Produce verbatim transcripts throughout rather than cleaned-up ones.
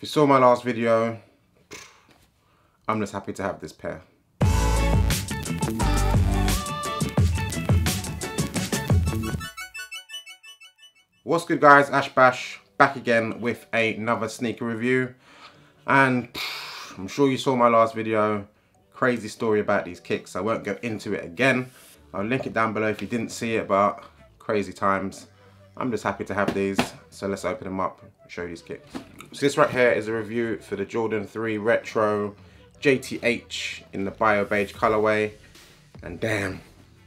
If you saw my last video, I'm just happy to have this pair. What's good guys, Ash Bash back again with another sneaker review. And pff, I'm sure you saw my last video, crazy story about these kicks. I won't go into it again. I'll link it down below if you didn't see it, but crazy times. I'm just happy to have these, so let's open them up and show you these kicks. So this right here is a review for the Jordan three Retro J T H in the Bio Beige colorway. And damn,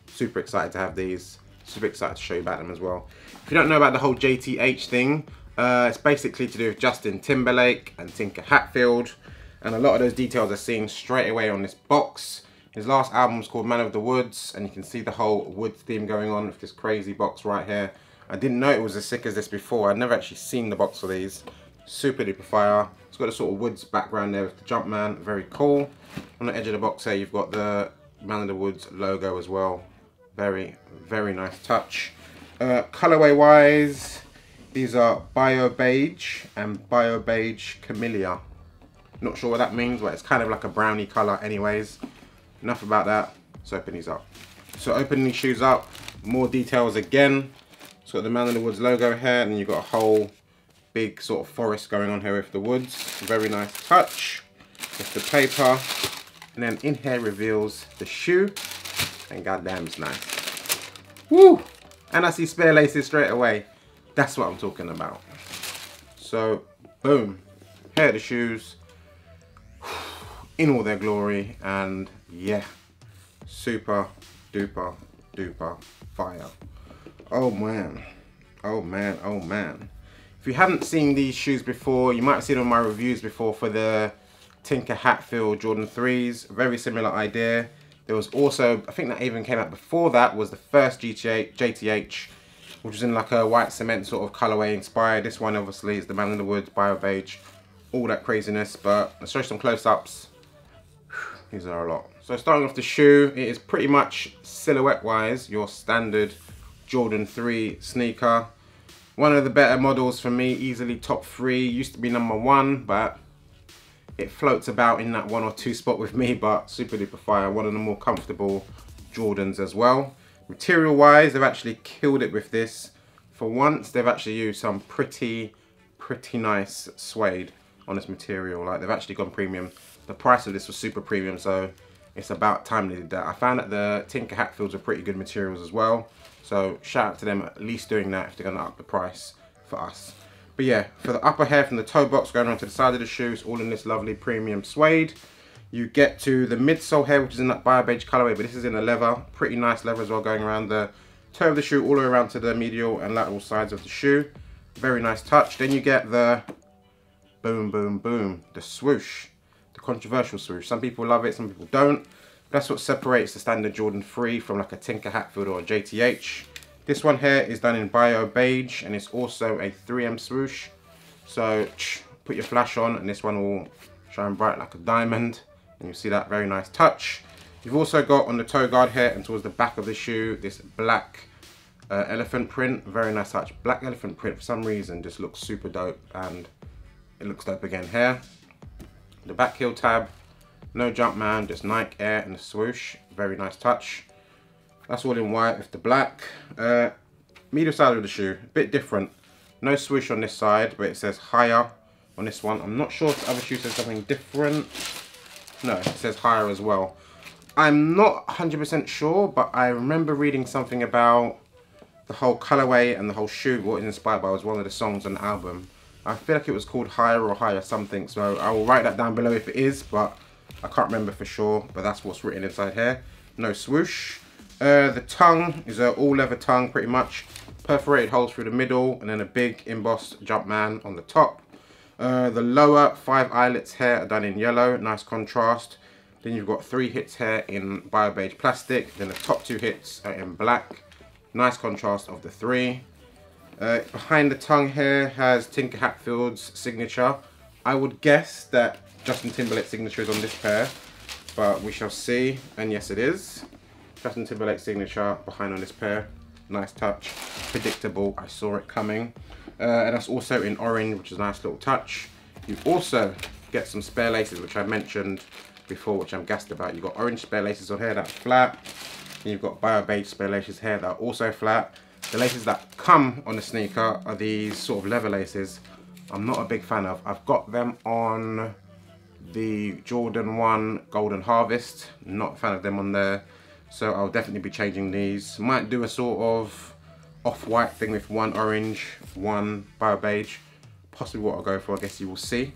super excited to have these. Super excited to show you about them as well. If you don't know about the whole J T H thing, uh, it's basically to do with Justin Timberlake and Tinker Hatfield. And a lot of those details are seen straight away on this box. His last album's called Man of the Woods, and you can see the whole woods theme going on with this crazy box right here. I didn't know it was as sick as this before. I'd never actually seen the box of these. Super duper fire. It's got a sort of woods background there with the Jumpman. Very cool. On the edge of the box here, you've got the Man of the Woods logo as well. Very, very nice touch. Uh, colorway wise, these are Bio Beige and Bio Beige Camellia. Not sure what that means, but it's kind of like a brownie color anyways. Enough about that. Let's open these up. So opening these shoes up, more details again. It's got the Man of the Woods logo here, and you've got a whole big sort of forest going on here with the woods. Very nice touch with the paper. And then in here reveals the shoe, and goddamn it's nice. Woo! And I see spare laces straight away. That's what I'm talking about. So, boom. Here are the shoes in all their glory, and yeah, super duper duper fire. Oh man, oh man, oh man. If you haven't seen these shoes before, you might have seen on my reviews before for the Tinker Hatfield Jordan threes, very similar idea. There was also, I think that even came out before that, was the first G T A, J T H, which was in like a white cement sort of colorway inspired. This one obviously is the Man in the Woods, Bio Beige, all that craziness, but let's show some close-ups. These are a lot. So starting off the shoe, it is pretty much silhouette-wise your standard Jordan three sneaker. One of the better models for me, easily top three, used to be number one, but it floats about in that one or two spot with me, but super duper fire, one of the more comfortable Jordans as well. Material wise, they've actually killed it with this. For once, they've actually used some pretty, pretty nice suede on this material. Like, they've actually gone premium. The price of this was super premium, so it's about time they did that. I found that the Tinker Hatfields are pretty good materials as well. So shout out to them at least doing that if they're gonna up the price for us. But yeah, for the upper hair from the toe box going on to the side of the shoes, all in this lovely premium suede. You get to the midsole here, which is in that Bio Beige colorway, but this is in a leather, pretty nice leather as well, going around the toe of the shoe, all the way around to the medial and lateral sides of the shoe. Very nice touch. Then you get the boom, boom, boom, the swoosh. The controversial swoosh. Some people love it, some people don't. That's what separates the standard Jordan three from like a Tinker Hatfield or a J T H. This one here is done in Bio Beige, and it's also a three M swoosh. So put your flash on and this one will shine bright like a diamond. And you'll see that very nice touch. You've also got on the toe guard here and towards the back of the shoe, this black uh, elephant print. Very nice touch. Black elephant print for some reason just looks super dope, and it looks dope again here. The back heel tab, no Jumpman, just Nike Air and the swoosh. Very nice touch. That's all in white with the black. Uh, medial side of the shoe, a bit different. No swoosh on this side, but it says higher on this one. I'm not sure if the other shoe says something different. No, it says higher as well. I'm not one hundred percent sure, but I remember reading something about the whole colorway and the whole shoe, what it's inspired by was one of the songs on the album. I feel like it was called Higher or Higher something, so I will write that down below if it is, but I can't remember for sure, but that's what's written inside here. No swoosh. Uh, the tongue is an all leather tongue pretty much. Perforated holes through the middle, and then a big embossed Jumpman on the top. Uh, the lower five eyelets here are done in yellow, nice contrast. Then you've got three hits here in Bio Beige plastic, then the top two hits are in black. Nice contrast of the three. Uh, behind the tongue here has Tinker Hatfield's signature. I would guess that Justin Timberlake's signature is on this pair, but we shall see. And yes, it is. Justin Timberlake's signature behind on this pair. Nice touch. Predictable. I saw it coming. Uh, and that's also in orange, which is a nice little touch. You also get some spare laces, which I mentioned before, which I'm gassed about. You've got orange spare laces on here that are flat. Then you've got Bio Beige spare laces here that are also flat. The laces that come on the sneaker are these sort of leather laces. I'm not a big fan of. I've got them on the Jordan one Golden Harvest. Not a fan of them on there. So I'll definitely be changing these. Might do a sort of off-white thing with one orange, one Bio Beige. Possibly what I'll go for, I guess you will see.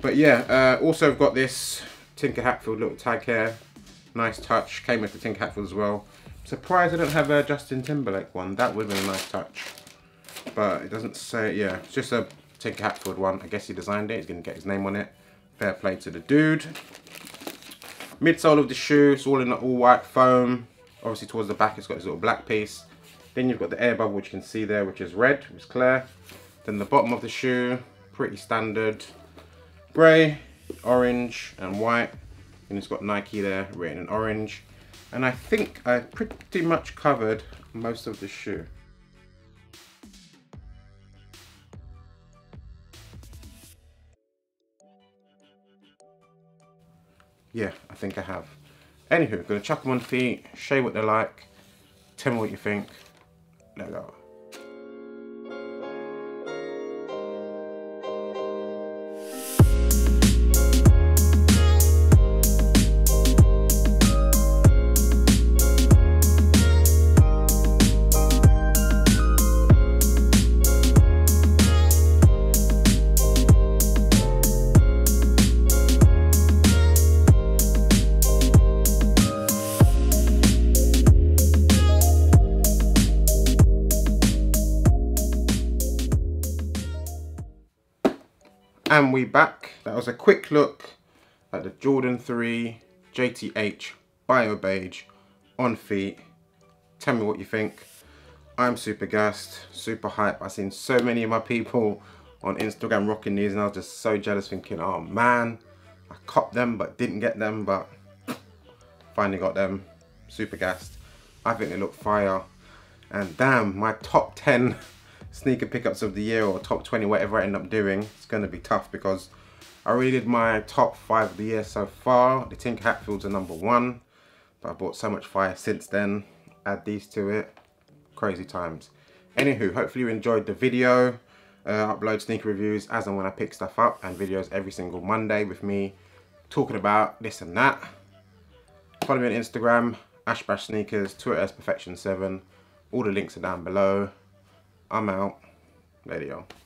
But yeah, uh, also I've got this Tinker Hatfield little tag here. Nice touch. Came with the Tinker Hatfield as well. Surprised I don't have a Justin Timberlake one. That would have been a nice touch. But it doesn't say, yeah, it's just a Tinker Hatfield one. I guess he designed it. He's going to get his name on it. Fair play to the dude. Midsole of the shoe, it's all in the all white foam. Obviously towards the back it's got this little black piece. Then you've got the air bubble, which you can see there, which is red, which is clear. Then the bottom of the shoe, pretty standard. Grey, orange and white. And it's got Nike there, written in orange. And I think I pretty much covered most of the shoe. Yeah, I think I have. Anywho, I'm gonna chuck them on feet, show you what they're like, tell me what you think. Let's go. And we back. That was a quick look at the Jordan three J T H Bio Beige on feet. Tell me what you think. I'm super gassed, super hype. I've seen so many of my people on Instagram rocking these and I was just so jealous thinking, oh man, I copped them but didn't get them, but finally got them. Super gassed. I think they look fire. And damn, my top ten sneaker pickups of the year, or top twenty, whatever I end up doing, it's going to be tough because I really did my top five of the year so far. The Tinker Hatfields are number one, but I bought so much fire since then. Add these to it, crazy times. Anywho, hopefully you enjoyed the video. uh, upload sneaker reviews as and when I pick stuff up, and videos every single Monday with me talking about this and that. Follow me on Instagram, Ash Bash Sneakers, Twitter as Perfection seven, all the links are down below. I'm out. Later, y'all.